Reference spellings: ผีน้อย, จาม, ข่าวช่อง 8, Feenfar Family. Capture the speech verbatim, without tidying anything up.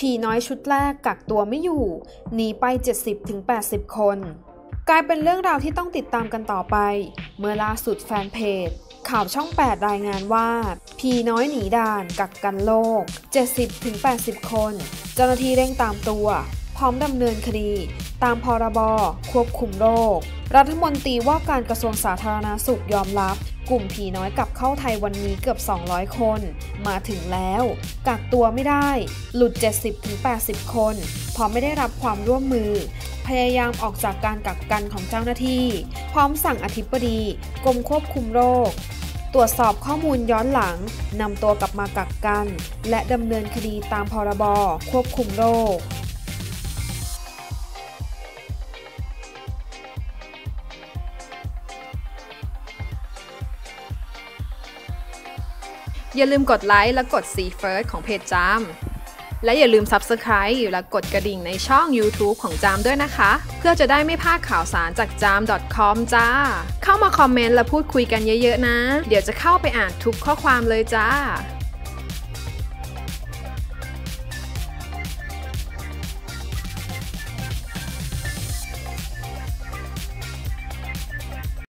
ผีน้อยชุดแรกกักตัวไม่อยู่หนีไป เจ็ดสิบถึงแปดสิบ คนกลายเป็นเรื่องราวที่ต้องติดตามกันต่อไปเมื่อล่าสุดแฟนเพจข่าวช่องแปดรายงานว่าผีน้อยหนีด่านกักกันโรค เจ็ดสิบถึงแปดสิบ คนเจ้าหน้าที่เร่งตามตัวพร้อมดำเนินคดีตามพรบควบคุมโรครัฐมนตรีว่าการกระทรวงสาธารณาสุขยอมรับกลุ่มผีน้อยกลับเข้าไทยวันนี้เกือบสองร้อยคนมาถึงแล้วกักตัวไม่ได้หลุด เจ็ดสิบถึงแปดสิบ คนพร้อมไม่ได้รับความร่วมมือพยายามออกจากการกักกันของเจ้าหน้าที่พร้อมสั่งอธิบดีกรมควบคุมโรคตรวจสอบข้อมูลย้อนหลังนำตัวกลับมากักกันและดำเนินคดีตามพรบควบคุมโรคอย่าลืมกดไลค์และกด See First ของเพจจามและอย่าลืม Subscribe และกดกระดิ่งในช่อง YouTube ของจามด้วยนะคะเพื่อจะได้ไม่พลาดข่าวสารจาก จาม ดอท คอม จ้าเข้ามาคอมเมนต์และพูดคุยกันเยอะๆนะเดี๋ยวจะเข้าไปอ่านทุกข้อความเลยจ้า